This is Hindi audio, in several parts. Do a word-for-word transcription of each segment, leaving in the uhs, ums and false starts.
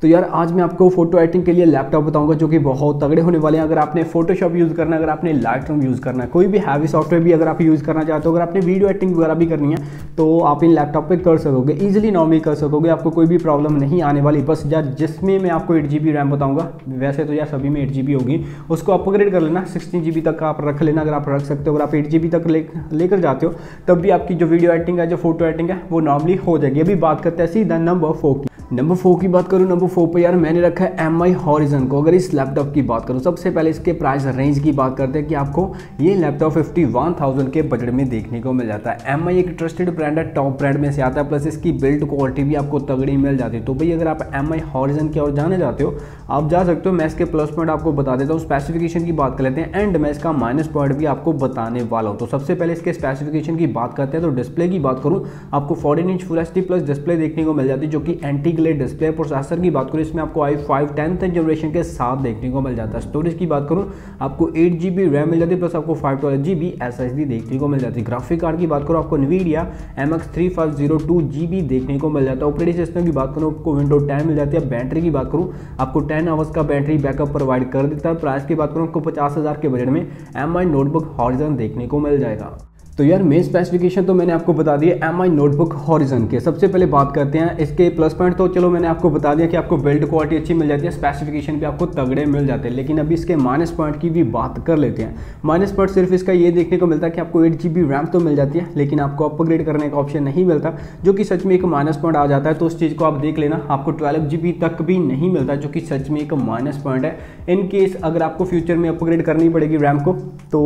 तो यार आज मैं आपको फोटो एडिटिंग के लिए लैपटॉप बताऊंगा जो कि बहुत तगड़े होने वाले हैं। अगर आपने फोटोशॉप यूज़ करना है, अगर आपने लाइटरूम यूज़ करना है, कोई भी हैवी सॉफ्टवेयर भी अगर आप यूज़ करना चाहते हो, अगर आपने वीडियो एडिटिंग वगैरह भी करनी है तो आप इन लैपटॉप पे कर सकोगे, ईजिली नॉर्मली कर सकोगे, आपको कोई भी प्रॉब्लम नहीं आने वाली। बस यार जिसमें मैं आपको एट जी बी रैम बताऊँगा, वैसे तो यार सभी में एट जी बी होगी, उसको अपग्रेड कर लेना, सिक्सटीन जी बी तक आप रख लेना अगर आप रख सकते हो। अगर आप एट जी बी तक लेकर जाते हो तब भी आपकी जो वीडियो एडिटिंग है, जो फोटो एडिटिंग है वो नॉर्मली हो जाएगी। अभी बात करते हैं सीधा नंबर फोर की। नंबर फोर की बात करूँ, नंबर फोर पर यार मैंने रखा है एम आई हॉरिजन को। अगर इस लैपटॉप की बात करूँ, सबसे पहले इसके प्राइस रेंज की बात करते हैं कि आपको ये लैपटॉप फिफ्टी वन थाउजेंड के बजट में देखने को मिल जाता है। एम आई एक ट्रस्टेड ब्रांड है, टॉप ब्रांड में से आता है, प्लस इसकी बिल्ड क्वालिटी भी आपको तगड़ी मिल जाती है। तो भाई अगर आप एम आई हॉरिजन की ओर जाने जाते हो आप जा सकते हो। मैं इसके प्लस पॉइंट आपको बता देता हूँ, स्पेसिफिकेशन की बात कर लेते हैं, एंड मैं इसका माइनस पॉइंट भी आपको बताने वाला हूँ। तो सबसे पहले इसके स्पेसिफिकेशन की बात करते हैं। तो डिस्प्ले की बात करूँ, आपको fourteen inch full H D plus display देखने को मिल जाती है जो कि एंटी डिस्प्ले। प्रोसेसर की बात करूं, इसमें आपको आई फाइव टेंथ जनरेशन के साथ देखने को मिल जाता है। स्टोरेज की बात करूं, आपको एट जी बी रैम मिल जाती है, प्लस आपको five twelve G B S S D देखने को मिल जाती है। ग्राफिक कार्ड की बात करूं, आपको Nvidia M X three five zero two G B देखने को मिल जाता है। ऑपरेटिंग सिस्टम की बात करूं, आपको विंडो टेन मिल जाती है। बैटरी की बात करूं, आपको टेन आवर्स का बैटरी बैकअप प्रोवाइड कर देता है। प्राइस की बात करूँ, आपको पचास हज़ार के बजट में एम आई नोटबुक हॉरिजन देखने को मिल जाएगा। तो यार मेन स्पेसिफिकेशन तो मैंने आपको बता दिए एम आई नोटबुक हॉरिजन के। सबसे पहले बात करते हैं इसके प्लस पॉइंट। तो चलो मैंने आपको बता दिया कि आपको बिल्ड क्वालिटी अच्छी मिल जाती है, स्पेसिफिकेशन भी आपको तगड़े मिल जाते हैं, लेकिन अभी इसके माइनस पॉइंट की भी बात कर लेते हैं। माइनस पॉइंट सिर्फ इसका ये देखने को मिलता है कि आपको एट जी बी रैम तो मिल जाती है लेकिन आपको अपग्रेड करने का ऑप्शन नहीं मिलता, जो कि सच में एक माइनस पॉइंट आ जाता है। तो उस चीज़ को आप देख लेना, आपको ट्वेल्व जी बी तक भी नहीं मिलता, जो कि सच में एक माइनस पॉइंट है। इन केस अगर आपको फ्यूचर में अपग्रेड करनी पड़ेगी रैम को तो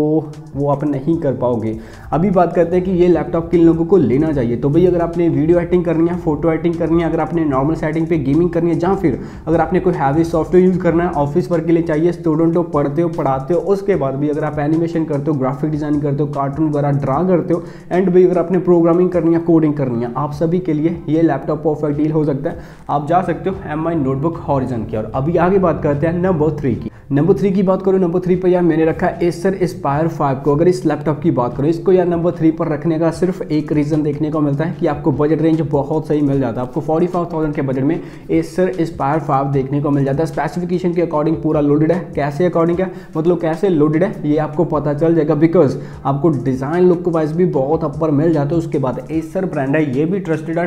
वो आप नहीं कर पाओगे। अभी बात करते हैं कि ये लैपटॉप किन लोगों को लेना चाहिए। तो भाई अगर आपने वीडियो एडिटिंग करनी है, फोटो एडिटिंग करनी है, अगर आपने नॉर्मल सेटिंग पे गेमिंग करनी है, जहाँ फिर अगर आपने कोई हैवी सॉफ्टवेयर यूज़ करना है, ऑफिस वर्क के लिए चाहिए, स्टूडेंट हो, पढ़ते हो, पढ़ाते हो, उसके बाद भी अगर आप एनिमेशन करते हो, ग्राफिक डिज़ाइन करते हो, कार्टून वगैरह ड्रा करते हो, एंड भाई अगर आपने प्रोग्रामिंग करनी है, कोडिंग करनी है, आप सभी के लिए ये लैपटॉप परफेक्ट डील हो सकता है। आप जा सकते हो एम आई नोटबुक हॉरिजन की। और अभी आगे बात करते हैं नंबर थ्री की। नंबर थ्री की बात करो, नंबर थ्री पर यार मैंने रखा एसर एस्पायर फाइव को। अगर इस लैपटॉप की बात करो, इसको यार नंबर थ्री पर रखने का सिर्फ एक रीज़न देखने को मिलता है कि आपको बजट रेंज बहुत सही मिल जाता है। आपको फोर्टी फाइव थाउजेंड के बजट में एसर एस्पायर फाइव देखने को मिल जाता है। स्पेसिफिकेशन के अकॉर्डिंग पूरा लोडेड है। कैसे अकॉर्डिंग है, मतलब कैसे लोडेड है ये आपको पता चल जाएगा, बिकॉज आपको डिज़ाइन लुक वाइज भी बहुत अपर मिल जाता है। उसके बाद एसर ब्रांड है, ये भी ट्रस्टेड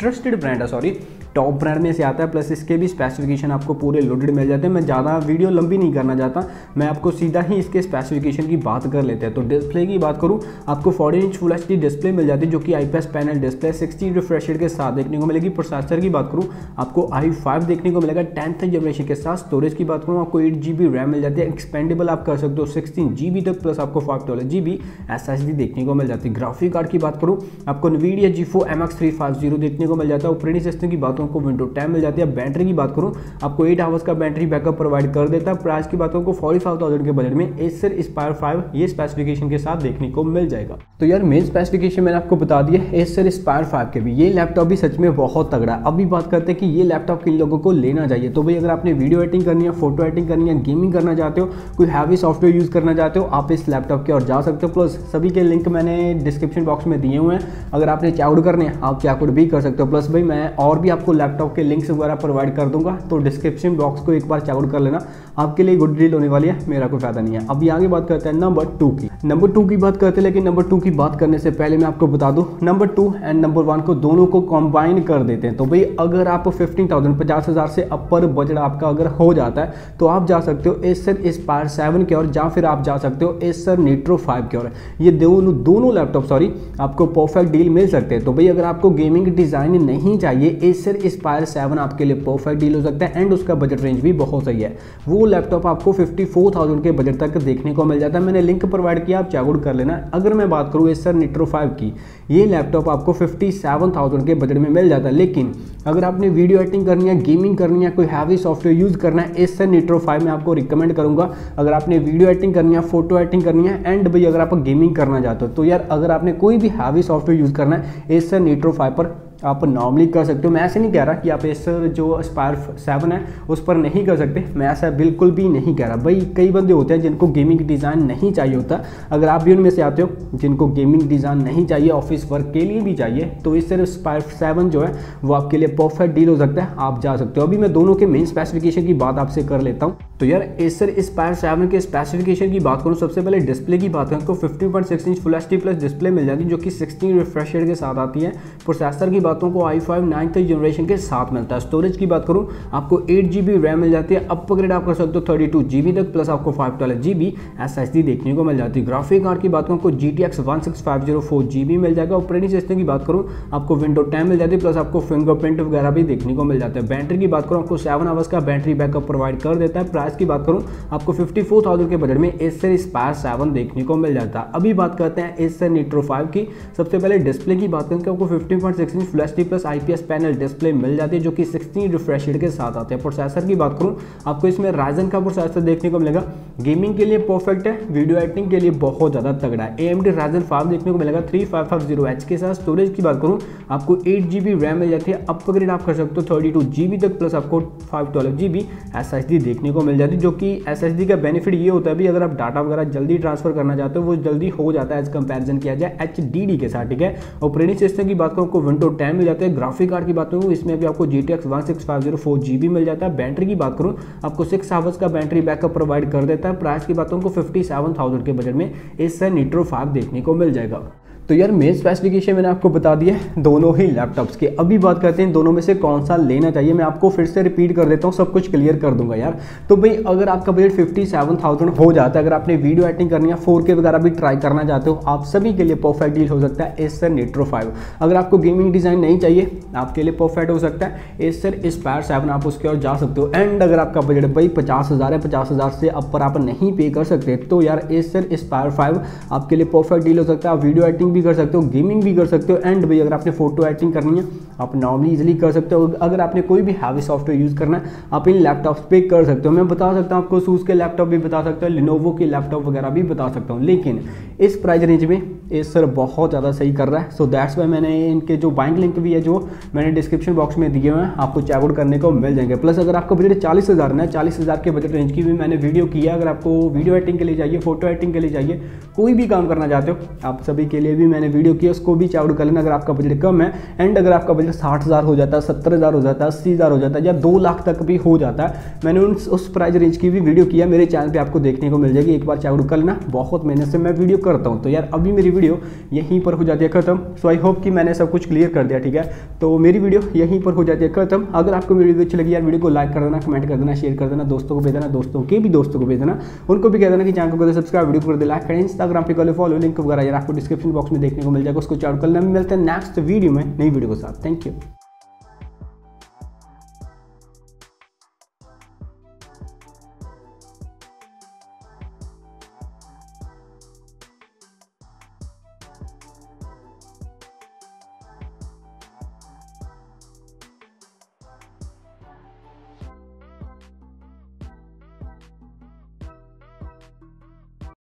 ट्रस्टेड ब्रांड है, सॉरी टॉप ब्रांड में से आता है, प्लस इसके भी स्पेसिफिकेशन आपको पूरे लोडेड मिल जाते हैं। मैं ज़्यादा वीडियो लंबी नहीं करना चाहता, मैं आपको सीधा ही इसके स्पेसिफिकेशन की बात कर लेते हैं। तो डिस्प्ले की बात करूं, आपको fourteen inch full H D display मिल जाती है जो कि IPS panel display sixty refresh rate के साथ देखने को मिलेगी। प्रोसेसर की बात करूं, आपको आई फाइव देखने को मिलेगा टेंथ जनरेशन के साथ। स्टोरेज की बात करूँ, आपको एट जी बी रैम मिल जाती है, एक्सपेंडेबल आप कर सकते हो सिक्सटीन जी बी तक, प्लस आपको five twelve G B S S D देखने को मिल जाती है। ग्राफिक कार्ड की बात करूँ, आपको Nvidia G four M X three five zero देखने को मिल जाता है। ऑपरेटिंग सिस्टम की बात को विंडो टेन मिल जाती है। बैटरी की बात करूं, आपको एट आवर्स का बैटरी बैकअप प्रोवाइड कर देता है। प्राइस की बात करूं, फोर्टी फाइव थाउजेंड के बजट में एसर एस्पायर फाइव ये स्पेसिफिकेशन के साथ देखने को मिल जाएगा। तो यार मेन स्पेसिफिकेशन मैंने आपको बता दिया एसर एस्पायर फाइव के भी। ये लैपटॉप भी सच में बहुत तगड़ा है। अभी बात करते हैं कि ये लैपटॉप किन लोगों को लेना चाहिए। तो भाई अगर आपने वीडियो एडिटिंग करनी है, फोटो एडिटिंग करनी है, गेमिंग करना चाहते हो, कोई हैवी सॉफ्टवेयर यूज करना चाहते हो, आप इस लैपटॉप की ओर जा सकते हो। प्लस सभी के लिंक मैंने डिस्क्रिप्शन बॉक्स में दिए हुए हैं, अगर आपने चेकआउट करने हैं आप चेकआउट भी कर सकते हो। प्लस भाई मैं और भी आपको लैपटॉप के लिंक्स वगैरह प्रोवाइड कर दूंगा, तो डिस्क्रिप्शन बॉक्स को एक बार चेकआउट कर लेना, आपके लिए गुड डील होने वाली है, मेरा कोई फायदा नहीं है। अभी आगे बात करते हैं नंबर टू की। नंबर टू की बात करते हैं, लेकिन नंबर टू की बात करने से पहले मैं आपको बता दूं number two and number one को दोनों को कंबाइन कर देते हैं। तो भाई अगर आप फिफ्टीन थाउजेंड पचास हज़ार से अपर बजट आपका अगर हो जाता है तो आप जा सकते हो एसर एस्पायर सेवन की ओर, या फिर आप जा सकते हो एसर नीट्रो फाइव की ओर। ये दोनों दोनों लैपटॉप सॉरी आपको परफेक्ट डील मिल सकते हैं। तो भाई अगर आपको गेमिंग डिज़ाइन नहीं चाहिए, एसर एस्पायर सेवन आपके लिए परफेक्ट डील हो सकता है, एंड उसका बजट रेंज भी बहुत सही है। वो लैपटॉप आपको चौवन हज़ार के बजट तक देखने को मिल जाता है। मैंने लिंक प्रोवाइड किया, आप चेकआउट कर लेना। अगर मैं बात करूँ एसर निट्रो फाइव की, ये लैपटॉप आपको सत्तावन हज़ार के बजट में मिल जाता है, लेकिन अगर आपने वीडियो एडिटिंग करनी है, गेमिंग करनी है, कोई हैवी सॉफ्टवेयर यूज़ करना है, एसर निट्रो फाइव में आपको रिकमेंड करूँगा। अगर आपने वीडियो एडिटिंग करनी है, फोटो एडिटिंग करनी है, एंड भाई अगर आप गेमिंग करना चाहते हो, तो यार अगर आपने कोई भी हैवी सॉफ्टवेयर यूज़ करना है एसर निट्रो फाइव पर आप नॉर्मली कर सकते हो। मैं ऐसे नहीं कह रहा कि आप एसर जो एस्पायर सेवन है उस पर नहीं कर सकते, मैं ऐसा बिल्कुल भी नहीं कह रहा भाई। कई बंदे होते हैं जिनको गेमिंग डिज़ाइन नहीं चाहिए होता, अगर आप भी उनमें से आते हो जिनको गेमिंग डिज़ाइन नहीं चाहिए, ऑफिस वर्क के लिए भी चाहिए, तो एसर एस्पायर सेवन जो है वो आपके लिए परफेक्ट डील हो सकता है, आप जा सकते हो। अभी मैं दोनों के मेन स्पेसिफिकेशन की बात आपसे कर लेता हूँ। तो यार एसर एस्पायर सेवन के स्पेसिफिकेशन की बात करूँ, सबसे पहले डिस्प्ले की बात करूँ तो fifty point six inch full H D plus display मिल जाती है जो कि सिक्सटीन रिफ्रेश रेट के साथ आती है। प्रोसेसर की बातों को आई फाइव नाइन्थ जनरेशन के साथ मिलता है। स्टोरेज की बात करूं आपको एट जी बी रैम मिल जाती है, अपग्रेड आप कर सकते हो थर्टी टू जी बी तक, प्लस आपको five twelve G B S S D देखने को मिल जाती है। ग्राफिक कार्ड की बात करूं आपको G T X sixteen fifty four G B मिल जाएगा। ऑपरेटिंग सिस्टम की बात करूं आपको विंडो टेन मिल जाती है, प्लस आपको फिंगरप्रिंट वगैरह भी देखने को मिल जाता है। बैटरी की बात करूँ आपको सेवन आवर्स का बैटरी बैकअप प्रोवाइड कर देता है। प्राइस की बात करूँ आपको फिफ्टी फोर थाउजेंड के बजट में एसर एस्पायर सेवन देखने को मिल जाता है। अभी बात करते हैं एसर नीट्रो फाइव की। सबसे पहले डिस्प्ले की बात करें आपको fifty point six inch full H D plus I P S panel display मिल जाती है जो कि सिक्सटीन रिफ्रेश रेट के साथ आते हैं। प्रोसेसर की बात करूं आपको इसमें राइजन का प्रोसेसर देखने को मिलेगा, गेमिंग के लिए परफेक्ट है, वीडियो एडिटिंग के लिए बहुत ज़्यादा तगड़ा है। A M D Ryzen five देखने को मिलेगा three five five zero H के साथ। स्टोरेज की बात करूं आपको एट जी बी रैम मिल जाती है, अपग्रेड आप कर सकते हो थर्टी टू जी बी तक, प्लस आपको five twelve G B S S D देखने को मिल जाती है जो कि एस एस डी का बेनिफिट ये होता है भी अगर आप डाटा वगैरह जल्दी ट्रांसफर करना चाहते हो वो जल्दी हो जाता है एज कंपेरिजन किया जाए एच डी डी के साथ, ठीक है। ऑपरेटिंग सिस्टम की बात करूँ आपको विंडो टेन मिल जाता है। ग्राफिक कार्ड की बात करूँ इसमें भी आपको G T X sixteen fifty four G B मिल जाता है। बैटरी की बात करूँ आपको सिक्स आवर्स का बैटरी बैकअप प्रोवाइड कर देता है। प्राइस की बात करूँ आपको फिफ्टी सेवन थाउजेंड के बजट में एसर नीट्रो फाइव देखने को मिल जाएगा। तो यार मेन स्पेसिफिकेशन मैंने आपको बता दिए दोनों ही लैपटॉप्स के। अभी बात करते हैं दोनों में से कौन सा लेना चाहिए। मैं आपको फिर से रिपीट कर देता हूँ, सब कुछ क्लियर कर दूंगा यार। तो भाई अगर आपका बजट फिफ्टी सेवन थाउजेंड हो जाता है, अगर आपने वीडियो एडिटिंग करनी है, फोर के वगैरह भी ट्राई करना चाहते हो, आप सभी के लिए परफेक्ट डील हो सकता है एसर नीट्रो फाइव। अगर आपको गेमिंग डिज़ाइन नहीं चाहिए, आपके लिए परफेक्ट हो सकता है एसर एस्पायर सेवन, आप उसके और जा सकते हो। एंड अगर आपका बजट भाई पचास हज़ार है, पचास हज़ार से ऊपर आप नहीं पे कर सकते, तो यार एसर एस्पायर फाइव आपके लिए परफेक्ट डील हो सकता है। आप वीडियो एडिटिंग भी कर सकते हो, गेमिंग भी कर सकते हो, एंड भाई अगर आपने फोटो एडिटिंग करनी है आप नॉर्मली इजीली कर सकते हो। अगर आपने कोई भी हैवी सॉफ्टवेयर यूज़ करना है आप इन लैपटॉप्स पे कर सकते हो। मैं बता सकता हूँ आपको एसूस के लैपटॉप भी बता सकता हूँ, लेनोवो के लैपटॉप वगैरह भी बता सकता हूँ, लेकिन इस प्राइस रेंज में एसर बहुत ज़्यादा सही कर रहा है। सो दैट्स वाई मैंने इनके जो बाइंग लिंक भी है जो मैंने डिस्क्रिप्शन बॉक्स में दिए हुए हैं आपको चेकआउट करने को मिल जाएंगे। प्लस अगर आपका बजट चालीस हज़ार ना, चालीस हज़ार के बजट रेंज की भी मैंने वीडियो की है। अगर आपको वीडियो एडिटिंग के लिए चाहिए, फोटो एडिटिंग के लिए चाहिए, कोई भी काम करना चाहते हो आप सभी के लिए भी मैंने वीडियो की, उसको भी चेकआउट कर लेना अगर आपका बजट कम है। एंड अगर आपका बजट साठ हज़ार हो जाता है, सत्तर हज़ार हो जाता है, अस्सी हज़ार हो जाता है, या दो लाख तक भी हो जाता है, मैंने उन उस प्राइस रेंज की भी वीडियो किया मेरे चैनल पे आपको देखने को मिल जाएगी। एक बार चेकआउट कर लेना, बहुत मेहनत से मैं वीडियो करता हूँ। तो यार अभी मेरी वीडियो यहीं पर हो जाती है खत्म। सो आई होप कि मैंने सब कुछ क्लियर कर दिया, ठीक है। तो मेरी वीडियो यहीं पर हो जाती है खत्म। अगर आपको मेरी वीडियो अच्छी लगी यार वीडियो को लाइक कर देना, कमेंट कर देना, शेयर कर देना, दोस्तों को भेज देना, दोस्तों के भी दोस्तों को भेज देना, उनको भी कह देना कि चैनल को सब्सक्राइब, वीडियो को लाइक करें। इंस्टाग्राम पे कॉल फॉलो लिंक वगैरह यार आपको डिस्क्रिप्शन बॉक्स में देखने को मिल जाएगा, उसको चेकआउट कर लेना। मिलते हैं नेक्स्ट वीडियो में नई वीडियो के साथ। Thank you.